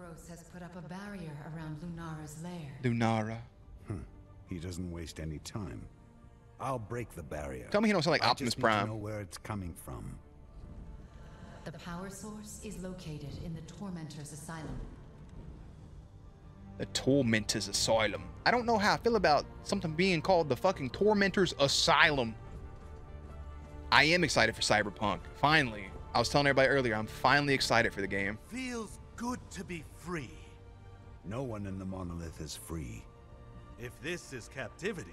Macros has put up a barrier around Lunara's lair. Lunara. Huh. He doesn't waste any time. I'll break the barrier. Tell me he don't sound like Optimus Prime. I know where it's coming from. The power source is located in the Tormentor's Asylum. The Tormentor's Asylum. I don't know how I feel about something being called the fucking Tormentor's Asylum. I am excited for Cyberpunk. Finally. I was telling everybody earlier, I'm finally excited for the game. Feels good to be free. No one in the monolith is free. If this is captivity,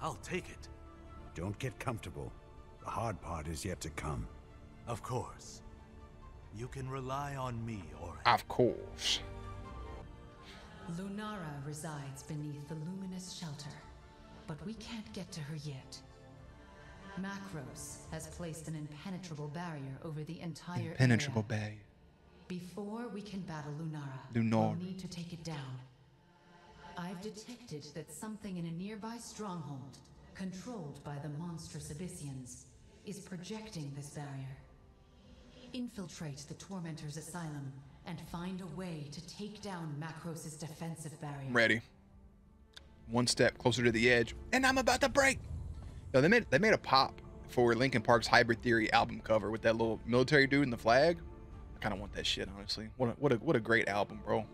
I'll take it. Don't get comfortable. The hard part is yet to come. Of course. You can rely on me, Orin. Of course. Lunara resides beneath the luminous shelter, but we can't get to her yet. Macros has placed an impenetrable barrier over the entire area. Before we can battle Lunara, we'll need to take it down. I've detected that something in a nearby stronghold, controlled by the monstrous Abyssians, is projecting this barrier. Infiltrate the Tormentor's Asylum and find a way to take down Macros' defensive barrier. Ready. One step closer to the edge, and I'm about to break. Yo, they made a pop for Linkin Park's Hybrid Theory album cover with that little military dude in the flag. I kind of want that shit, honestly. What a great album, bro.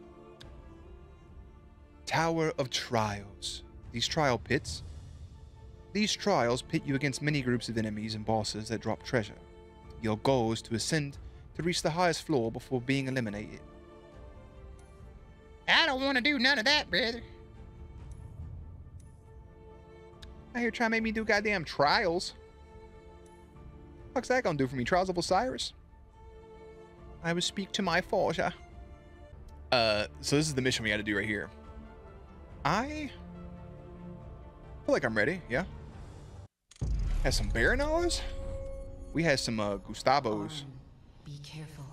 Tower of Trials. These trial pits. These trials pit you against many groups of enemies and bosses that drop treasure. Your goal is to ascend to reach the highest floor before being eliminated. I don't want to do none of that, brother. I hear trying to make me do goddamn trials. What's that gonna do for me? Trials of Osiris? I would speak to my forger. So this is the mission we gotta do right here. I feel like I'm ready, yeah. Had some Baronos? We had some Gustavos. Be careful.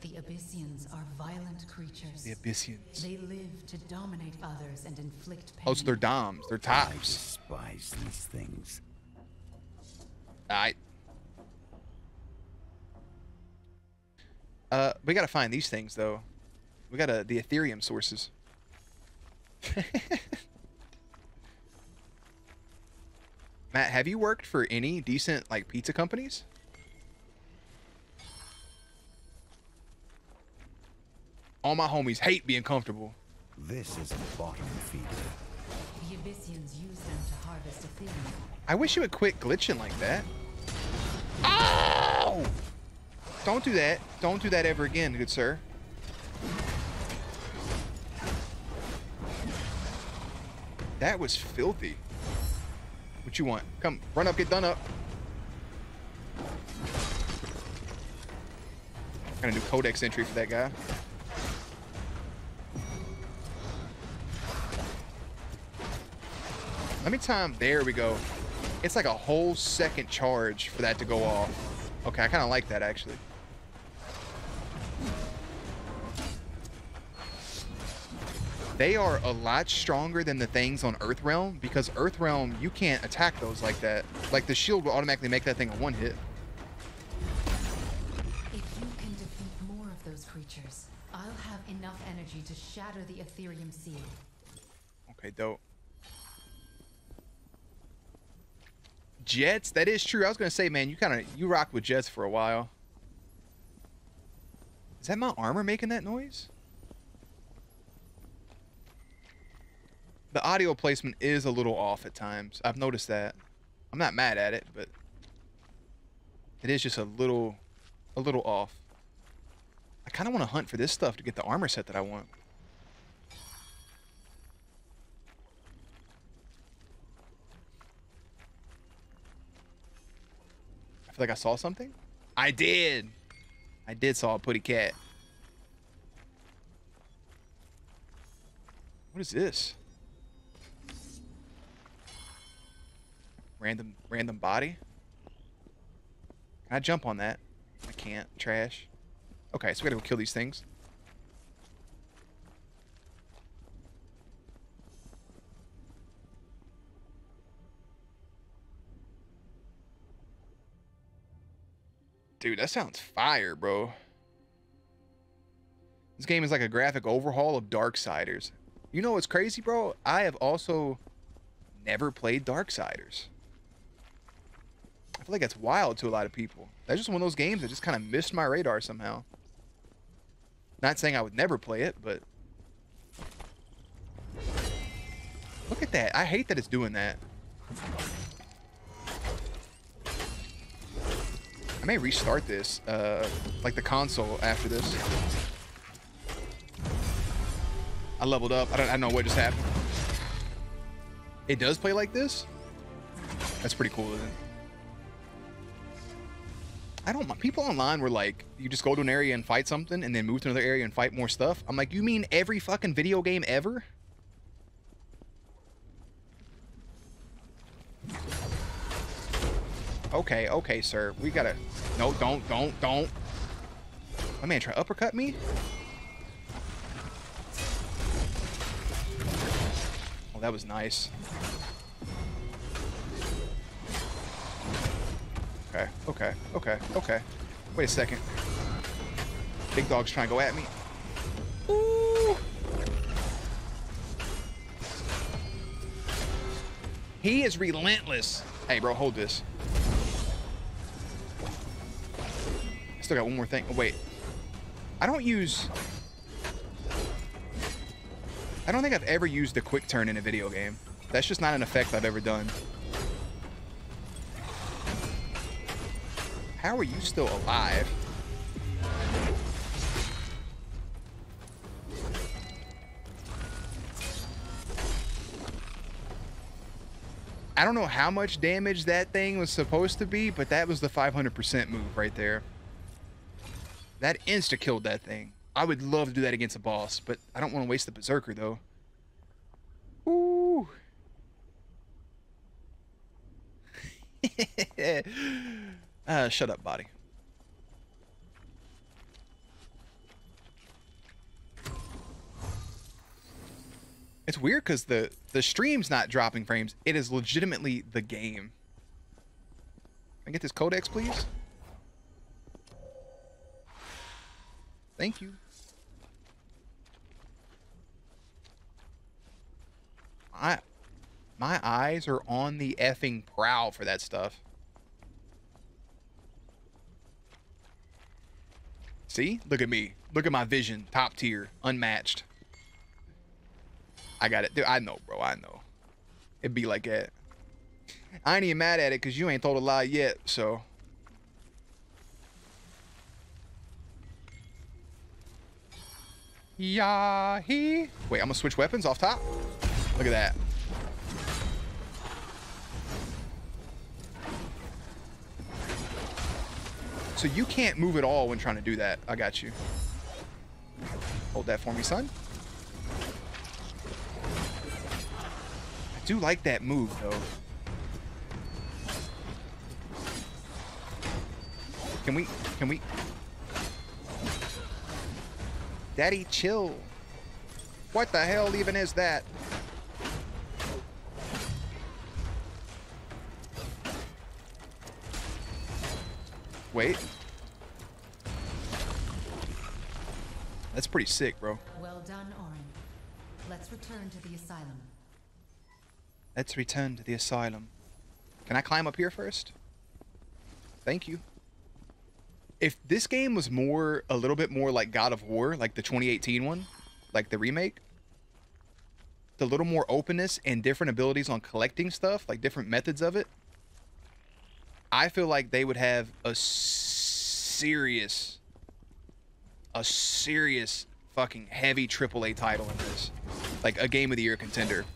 The Abyssians are violent creatures. The Abyssians. They live to dominate others and inflict pain. Oh, so they're doms. They're tops. I despise these things. Alright. We gotta find these things, though. We gotta... the Ethereum sources. Matt, have you worked for any decent, like, pizza companies? All my homies hate being comfortable. This is the bottom feeder. The Abyssians use them to harvest Ethereum. I wish you would quit glitching like that. Oh! Don't do that. Don't do that ever again, good sir. That was filthy. What you want? Come, run up, get done up. Got a new codex entry for that guy. Let me time. There we go. It's like a whole second charge for that to go off. Okay, I kind of like that actually. They are a lot stronger than the things on Earthrealm because Earthrealm, you can't attack those like that. Like the shield will automatically make that thing a one hit. If you can defeat more of those creatures, I'll have enough energy to shatter the Ethereum seal. Okay, dope. Jets, that is true. I was gonna say, man, you rocked with jets for a while. Is that my armor making that noise? The audio placement is a little off at times. I've noticed that. I'm not mad at it, but it is just a little off. I kind of want to hunt for this stuff to get the armor set that I want. Like I saw something? I did. I did saw a putty cat. What is this? Random body? Can I jump on that? I can't. Trash. Okay, so we gotta go kill these things. Dude, that sounds fire, bro. This game is like a graphic overhaul of Darksiders. You know what's crazy, bro? I have also never played Darksiders. I feel like that's wild to a lot of people. That's just one of those games that just kind of missed my radar somehow. Not saying I would never play it, but... Look at that. I hate that it's doing that. I may restart this, like the console after this. I leveled up. I don't know what just happened. It does play like this? That's pretty cool, isn't it? I don't mind. People online were like, you just go to an area and fight something and then move to another area and fight more stuff. I'm like, you mean every fucking video game ever? Okay, okay, sir. We gotta... No, don't. My man try to uppercut me? Oh, that was nice. Okay, okay, okay, okay. Wait a second. Big dog's trying to go at me. Ooh. He is relentless. Hey, bro, hold this. I still got one more thing. Oh, wait. I don't think I've ever used the quick turn in a video game. That's just not an effect I've ever done. How are you still alive? I don't know how much damage that thing was supposed to be, but that was the 500% move right there. That insta-killed that thing. I would love to do that against a boss, but I don't want to waste the Berserker, though. Ooh. Shut up, body. It's weird because the stream's not dropping frames. It is legitimately the game. Can I get this codex, please? Thank you. My eyes are on the effing prowl for that stuff. See? Look at me. Look at my vision. Top tier. Unmatched. I got it. Dude, I know, bro. I know. It'd be like that. I ain't even mad at it because you ain't told a lie yet, so. Yahee. Wait, I'm going to switch weapons off top. Look at that. So you can't move at all when trying to do that. I got you. Hold that for me, son. I do like that move, though. Can we? Daddy, chill. What the hell even is that? Wait. That's pretty sick, bro. Well done, Orin. Let's return to the asylum. Let's return to the asylum. Can I climb up here first? Thank you. If this game was more, a little bit more like God of War, like the 2018 one, like the remake, the little more openness and different abilities on collecting stuff, like different methods of it, I feel like they would have a serious fucking heavy AAA title in this. Like a Game of the Year contender.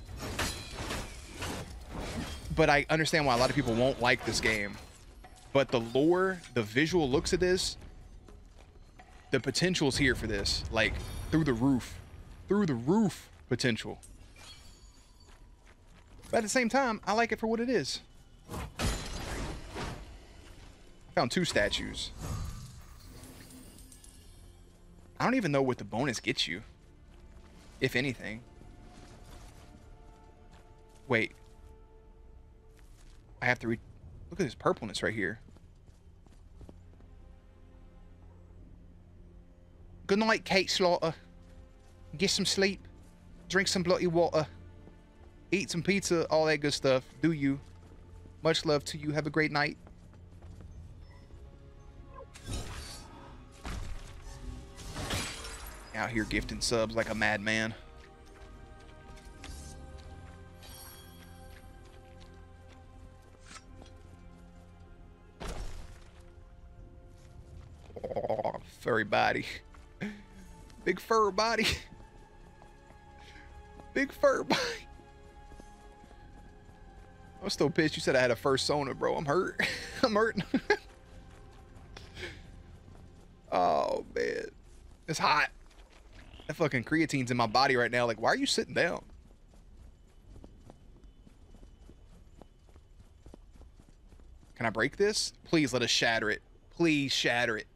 But I understand why a lot of people won't like this game. But the lore, the visual looks of this, the potential's here for this. Like, through the roof. Through the roof potential. But at the same time, I like it for what it is. Found two statues. I don't even know what the bonus gets you, if anything. Wait. I have to read. Look at this purpleness right here. Good night, Kate Slaughter. Get some sleep. Drink some bloody water. Eat some pizza. All that good stuff. Do you. Much love to you. Have a great night. Out here gifting subs like a madman. Oh, furry body. Big fur body. Big fur body. I'm still pissed you said I had a fursona, bro. I'm hurt. I'm hurting. Oh, man. It's hot. That fucking creatine's in my body right now. Like, why are you sitting down? Can I break this? Please let us shatter it. Please shatter it.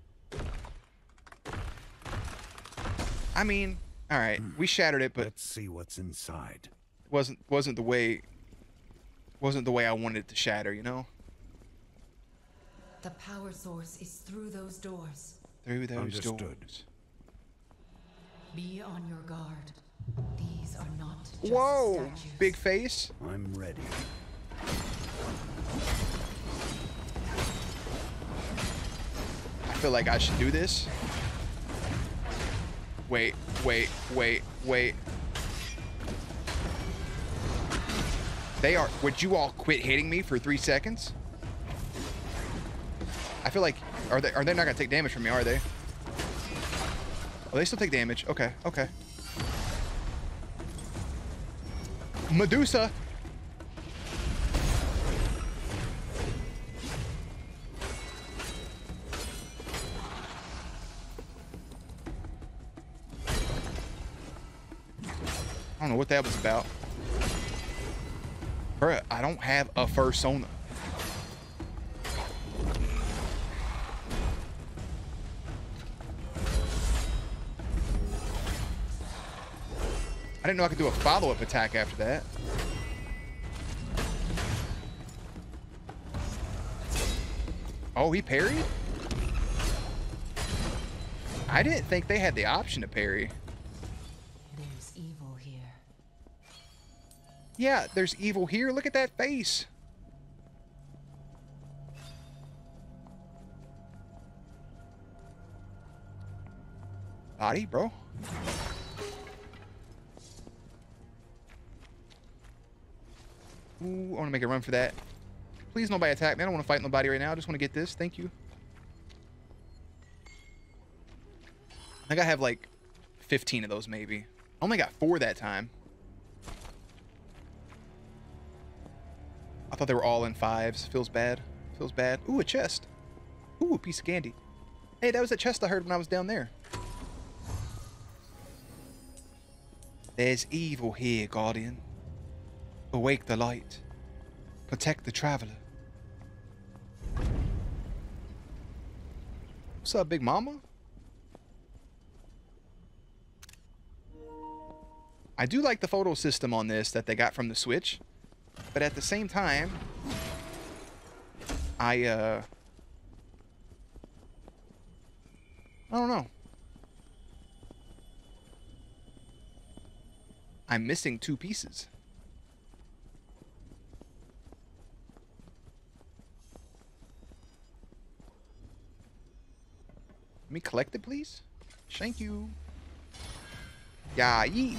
I mean, all right, we shattered it, but let's see what's inside. Wasn't the way I wanted it to shatter, you know? The power source is through those doors. Through those doors. Be on your guard. These are not just statues. Big face. I'm ready. I feel like I should do this. Wait, wait, wait, wait. They are... Would you all quit hitting me for 3 seconds? I feel like... Are they not gonna take damage from me, are they? Oh, they still take damage. Okay, okay. Medusa! I don't know what that was about. Bruh, I don't have a fursona. I didn't know I could do a follow-up attack after that. Oh, he parried? I didn't think they had the option to parry. There's evil here. Yeah, there's evil here. Look at that face. Body, bro. Ooh, I want to make a run for that. Please, nobody attack me. I don't want to fight nobody right now. I just want to get this. Thank you. I think I have like 15 of those, maybe. I only got 4 that time. I thought they were all in 5s. Feels bad. Feels bad. Ooh, a chest. Ooh, a piece of candy. Hey, that was a chest I heard when I was down there. There's evil here, Guardian. Awake the light. Protect the traveler. What's up, Big Mama? I do like the photo system on this that they got from the Switch, but at the same time, I don't know. I'm missing 2 pieces. Let me collect it, please. Thank you. Yeah, ye.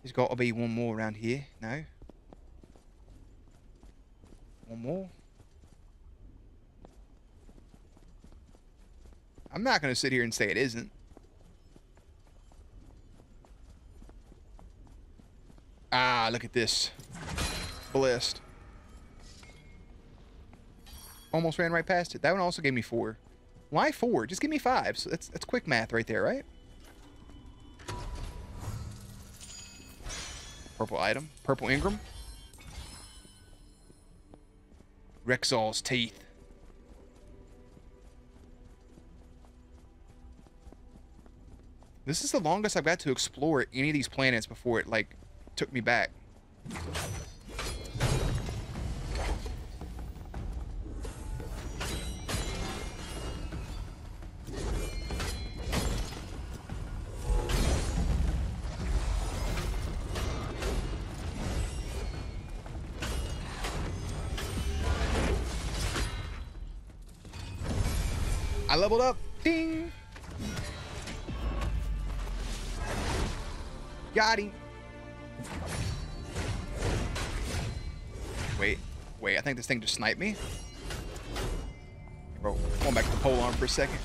There's got to be one more around here. No. One more. I'm not going to sit here and say it isn't. Ah, look at this. Blessed. Almost ran right past it. That one also gave me 4. Why 4? Just give me 5. So that's quick math right there, right? Purple item. Purple Ingram. Rexall's teeth. This is the longest I've got to explore any of these planets before it, like, took me back. I leveled up. Ding. Got him. Wait, wait. I think this thing just sniped me. Bro, going back to the pole arm for a second.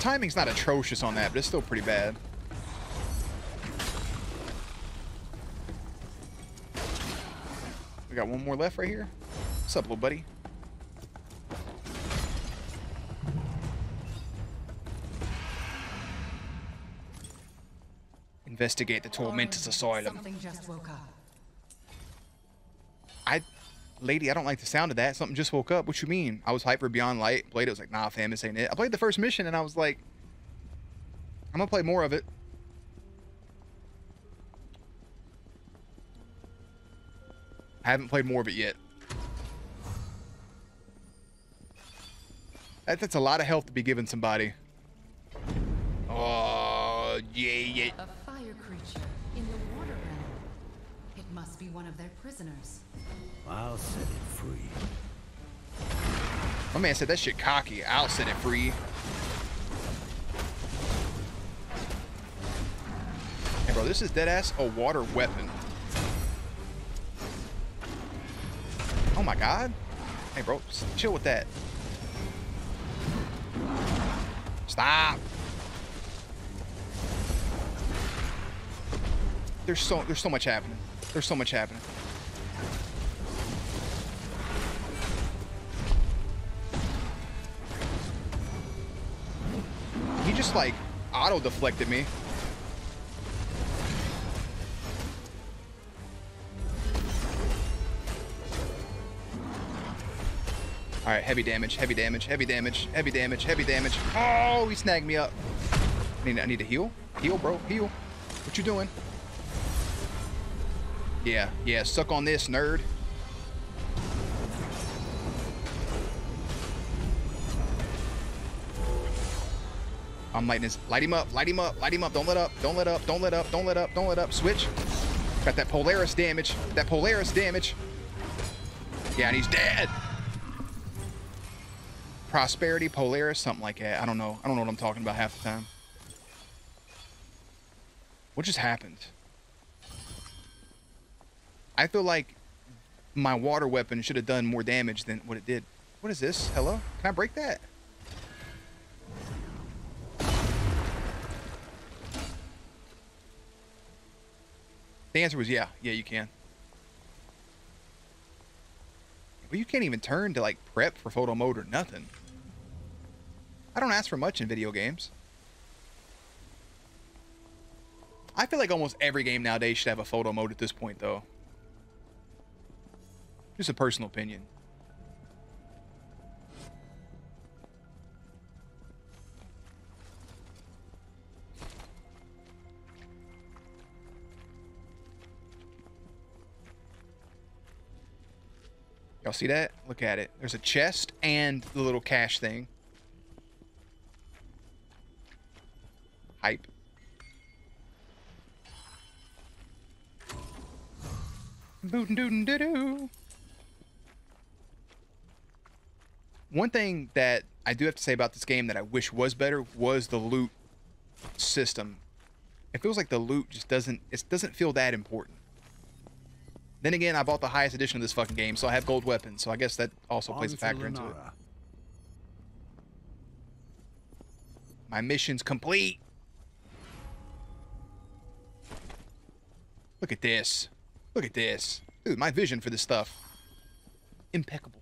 Timing's not atrocious on that, but it's still pretty bad. We got one more left right here. What's up, little buddy? Investigate the Tormentor's Asylum. Something just woke up. Lady, I don't like the sound of that. Something just woke up. What you mean? I was hyped for Beyond Light. Played it. I was like, nah, fam, this ain't it. I played the first mission, and I was like, I'm going to play more of it. I haven't played more of it yet. That's a lot of health to be giving somebody. Oh, yeah, yeah. A fire creature in the water realm. It must be one of their prisoners. I'll set it free. My man said that shit cocky. I'll set it free. Hey, bro, this is deadass a water weapon. Oh my god. Hey, bro, chill with that. Stop. There's so much happening. There's so much happening. Just like auto deflected me. All right, heavy damage, heavy damage, heavy damage, heavy damage, heavy damage. Oh, he snagged me up. I need to heal. Heal, bro, heal. What you doing? Yeah, yeah, suck on this, nerd. I'm lighting his, light him up, light him up, light him up. Don't let up, don't let up, don't let up, don't let up, don't let up. Switch. Got that Polaris damage, that Polaris damage. Yeah, and he's dead. Prosperity, Polaris, something like that. I don't know what I'm talking about half the time. What just happened? I feel like my water weapon should have done more damage than what it did. What is this? Hello? Can I break that? The answer was yeah. Yeah, you can. But you can't even turn to, like, prep for photo mode or nothing. I don't ask for much in video games. I feel like almost every game nowadays should have a photo mode at this point, though. Just a personal opinion. Y'all see that? Look at it. There's a chest and the little cash thing. Hype. Bootin' dootin' doo doo. One thing that I do have to say about this game that I wish was better was the loot system. It feels like the loot just doesn't feel that important. Then again, I bought the highest edition of this fucking game, so I have gold weapons, so I guess that also plays a factor into it. My mission's complete. Look at this. Look at this. Dude, my vision for this stuff. Impeccable.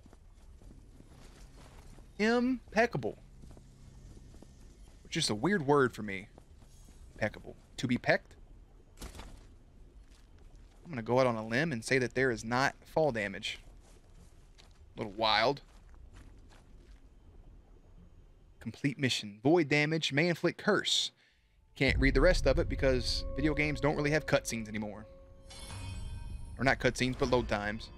Impeccable. Which is a weird word for me. Impeccable. To be pecked? I'm going to go out on a limb and say that there is not fall damage. A little wild. Complete mission. Void damage. May inflict curse. Can't read the rest of it because video games don't really have cutscenes anymore. Or not cutscenes, but load times.